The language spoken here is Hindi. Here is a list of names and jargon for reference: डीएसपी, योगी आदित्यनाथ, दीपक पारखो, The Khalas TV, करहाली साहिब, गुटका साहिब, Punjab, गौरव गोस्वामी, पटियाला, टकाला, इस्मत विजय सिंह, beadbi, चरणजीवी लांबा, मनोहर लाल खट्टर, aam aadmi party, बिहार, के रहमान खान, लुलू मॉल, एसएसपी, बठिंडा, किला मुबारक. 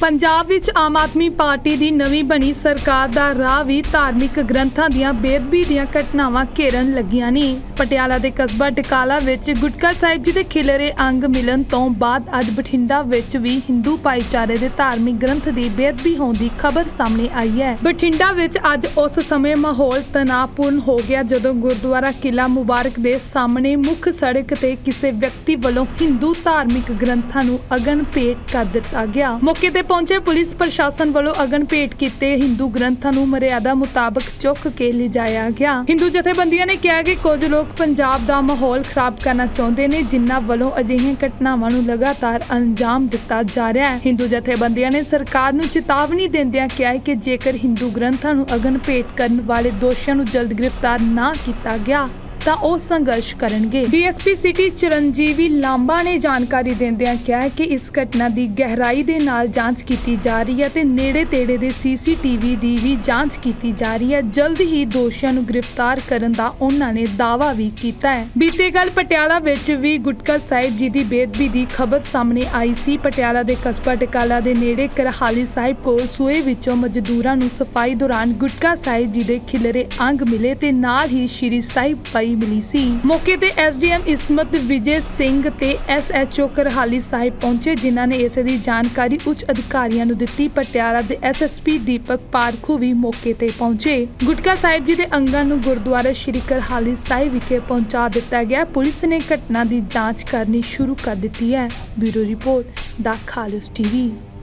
पंजाब विच आम आदमी पार्टी की नवी बनी सरकार का राह भी धार्मिक ग्रंथां दीयां बेदबी दीयां घटनावां घेरन लगियां ने। पटियाला के कस्बा टकाला विच गुटका साहिब जी के खिलरे अंग मिलन तो बाद अज बठिंडा विच भी हिंदू भाईचारे के धार्मिक ग्रंथ की बेदबी होने की खबर सामने आई है। बठिंडा विच अज उस समय माहौल तनावपूर्ण हो गया जदों गुरुद्वारा किला मुबारक के सामने मुख्य सड़क ते किसी व्यक्ति वालों हिंदू धार्मिक ग्रंथां नूं अगन भेंट कर दिता गया। मौके ते पहुंचे पुलिस प्रशासन वालों अगन भेंट किए हिंदू ग्रंथां नूं मर्यादा मुताबक चुक के लिजाया गया। हिंदू जथेबंदियां ने कहा कि कुछ लोग पंजाब दा माहौल खराब करना चाहते ने, जिन्हां वालों अजिहियां घटनावां नूं लगातार अंजाम दिता जा रहा है। हिंदू जथेबंदियां ने सरकार नूं चेतावनी देंदियां कहा है कि जेकर हिंदू ग्रंथां नूं अगन भेंट करन वाले दोषियां नूं जल्द गिरफ्तार ना किया गया तां ओह संघर्ष करेंगे। डीएसपी सिटी चरणजीवी लांबा ने जानकारी देंदियां कहा है कि इस घटना की गहराई दे नाल जांच की जा रही है ते नेड़े तेड़े दे सीसीटीवी की भी जांच की जा रही है। जल्द ही दोषियों नूं गिरफ्तार करन दा उन्हां ने दावा भी कीता है। बीते कल पटियाला विच भी गुटका साहिब जी की बेदबी की खबर सामने आई सी। पटियाला के कस्बा टकाला के नेड़े करहाली साहिब कोल सूए विचों मजदूरां नूं सफाई दौरान गुटका साहिब जी के खिलरे अंग मिले ते नाल ही श्री साहिब पाई मिली सी। मौके ते एसडीएम इस्मत विजय सिंह ते एसएचओ करहाली साहिब पहुंचे, जिन्हां ने इस दी जानकारी उच्च अधिकारियों नूं दित्ती। पटियाला दे एसएसपी दीपक पारखो भी मौके ते पहुंचे। गुटका साहिब जी दे अंगां नूं गुरुद्वारा श्री करहाली साहिब विखे पहुंचा दिता गया। पुलिस ने घटना की जांच करनी शुरू कर दी है। Bureau report the Khalis TV.